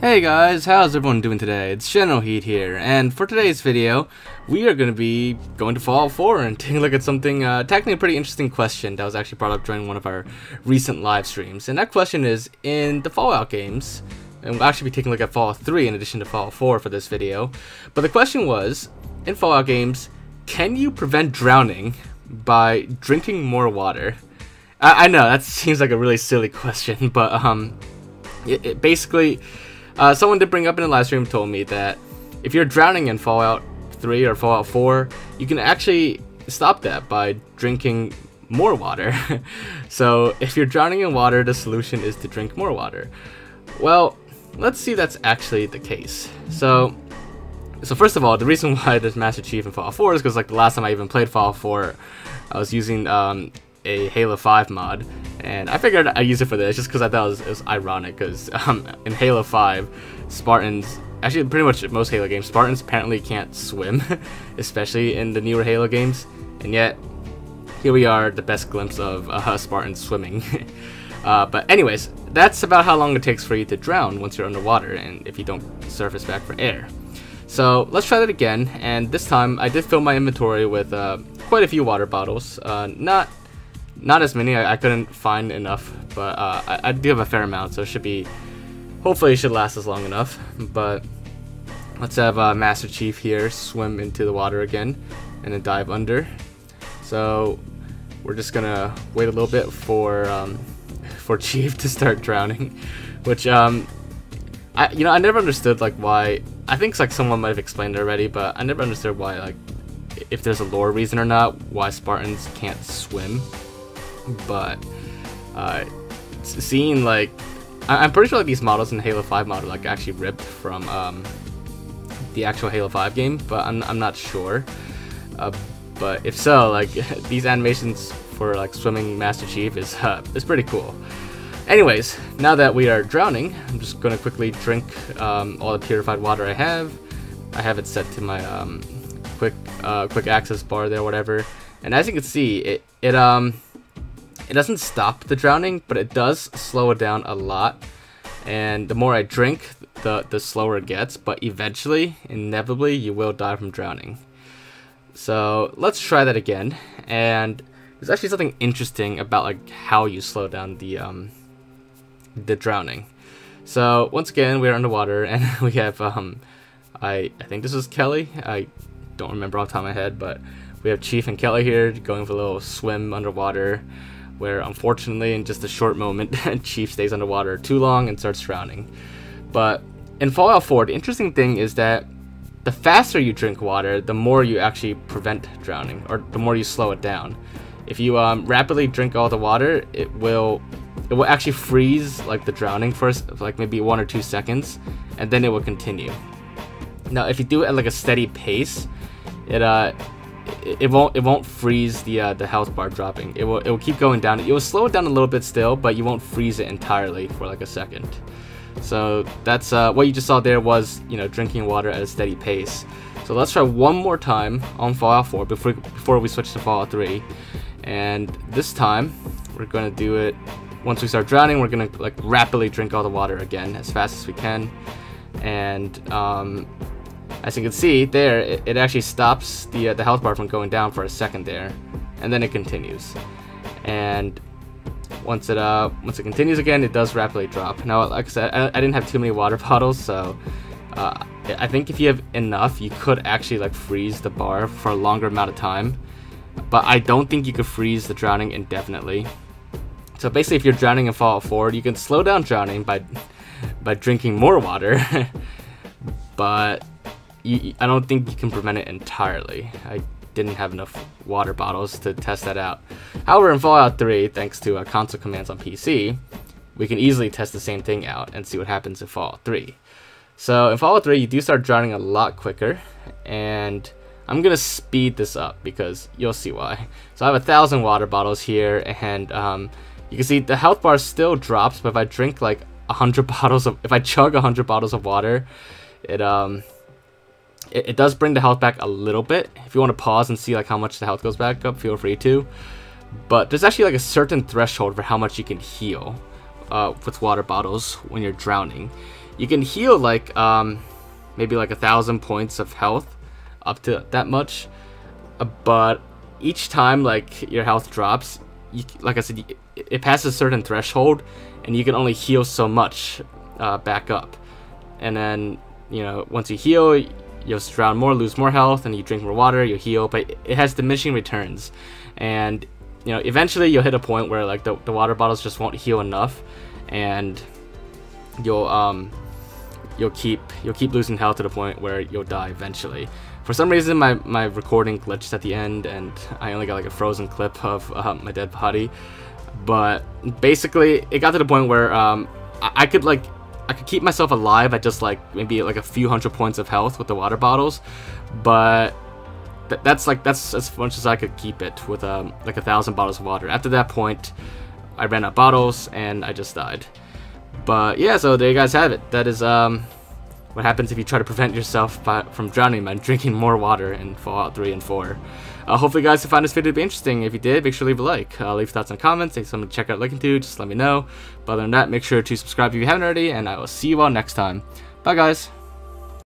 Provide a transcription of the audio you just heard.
Hey guys, how's everyone doing today? It's Channel Heat here, and for today's video, we are going to be going to Fallout 4 and taking a look at something, tackling a pretty interesting question that was actually brought up during one of our recent live streams. And that question is, in the Fallout games, and we'll actually be taking a look at Fallout 3 in addition to Fallout 4 for this video, but the question was, in Fallout games, can you prevent drowning by drinking more water? I know, that seems like a really silly question, but it basically... someone did bring up in a live stream told me that if you're drowning in Fallout 3 or Fallout 4, you can actually stop that by drinking more water. So if you're drowning in water, the solution is to drink more water. Well, let's see if that's actually the case. So first of all, the reason why there's Master Chief in Fallout 4 is because, like, the last time I even played Fallout 4, I was using a Halo 5 mod, and I figured I'd use it for this just because I thought it was ironic, because in Halo 5, Spartans, actually pretty much most Halo games, Spartans apparently can't swim, especially in the newer Halo games, and yet here we are, the best glimpse of Spartans swimming. But anyways, that's about how long it takes for you to drown once you're underwater and if you don't surface back for air. So let's try that again, and this time I did fill my inventory with quite a few water bottles, not as many, I couldn't find enough, but I do have a fair amount, so it should be, hopefully it should last us long enough. But let's have Master Chief here swim into the water again and then dive under. So we're just gonna wait a little bit for Chief to start drowning, which I never understood, like, why. I think it's like someone might have explained it already, but I never understood why, like, if there's a lore reason or not why Spartans can't swim. But seeing, like, I'm pretty sure, like, these models in the Halo 5 model, like, actually ripped from the actual Halo 5 game, but I'm not sure. But if so, like, these animations for, like, swimming Master Chief is pretty cool. Anyways, now that we are drowning, I'm just gonna quickly drink all the purified water I have. I have it set to my quick access bar there, whatever. And as you can see, it doesn't stop the drowning, but it does slow it down a lot. And the more I drink, the slower it gets, but eventually, inevitably, you will die from drowning. So let's try that again. And there's actually something interesting about, like, how you slow down the drowning. So once again, we are underwater, and we have I think this is Kelly. I don't remember off the top of my head, but we have Chief and Kelly here going for a little swim underwater, where unfortunately in just a short moment Chief stays underwater too long and starts drowning. But in Fallout 4, the interesting thing is that the faster you drink water, the more you actually prevent drowning, or the more you slow it down. If you rapidly drink all the water, it will actually freeze, like, the drowning first, like, maybe 1 or 2 seconds, and then it will continue. Now if you do it at, like, a steady pace, it won't freeze the health bar dropping. It will keep going down. It will slow it down a little bit still, but you won't freeze it entirely for, like, a second. So that's what you just saw there was, you know, drinking water at a steady pace. So let's try one more time on Fallout 4 before we switch to Fallout 3. And this time we're gonna do it. Once we start drowning, we're gonna, like, rapidly drink all the water again as fast as we can. And as you can see there, it actually stops the health bar from going down for a second there, and then it continues. And once it continues again, it does rapidly drop. Now, like I said, I didn't have too many water bottles, so I think if you have enough, you could actually, like, freeze the bar for a longer amount of time. But I don't think you could freeze the drowning indefinitely. So basically, if you're drowning in Fallout 4, you can slow down drowning by drinking more water, but I don't think you can prevent it entirely. I didn't have enough water bottles to test that out. However, in Fallout 3, thanks to console commands on PC, we can easily test the same thing out and see what happens in Fallout 3. So in Fallout 3, you do start drowning a lot quicker, and I'm gonna speed this up because you'll see why. So I have 1,000 water bottles here, and you can see the health bar still drops, but if I drink, like, 100 bottles of, if I chug 100 bottles of water, it does bring the health back a little bit. If you want to pause and see, like, how much the health goes back up, feel free to. But there's actually, like, a certain threshold for how much you can heal with water bottles when you're drowning. You can heal like maybe like 1,000 points of health, up to that much, but each time like your health drops, like I said, it passes a certain threshold, and you can only heal so much back up. And then, you know, once you heal, you'll drown more, lose more health, and you drink more water, you heal, but it has diminishing returns. And, you know, eventually you'll hit a point where like the water bottles just won't heal enough, and you'll keep losing health to the point where you'll die eventually. For some reason, my recording glitched at the end, and I only got like a frozen clip of my dead body. But basically, it got to the point where I could keep myself alive at just like maybe like a few hundred points of health with the water bottles, but that's as much as I could keep it with like 1,000 bottles of water. After that point, I ran out of bottles and I just died. But yeah, so there you guys have it. That is what happens if you try to prevent yourself from drowning by drinking more water in Fallout 3 and 4. Hopefully you guys found this video to be interesting. If you did, make sure to leave a like. Leave thoughts and comments. If something to check out looking to, just let me know. But other than that, make sure to subscribe if you haven't already, and I will see you all next time. Bye, guys.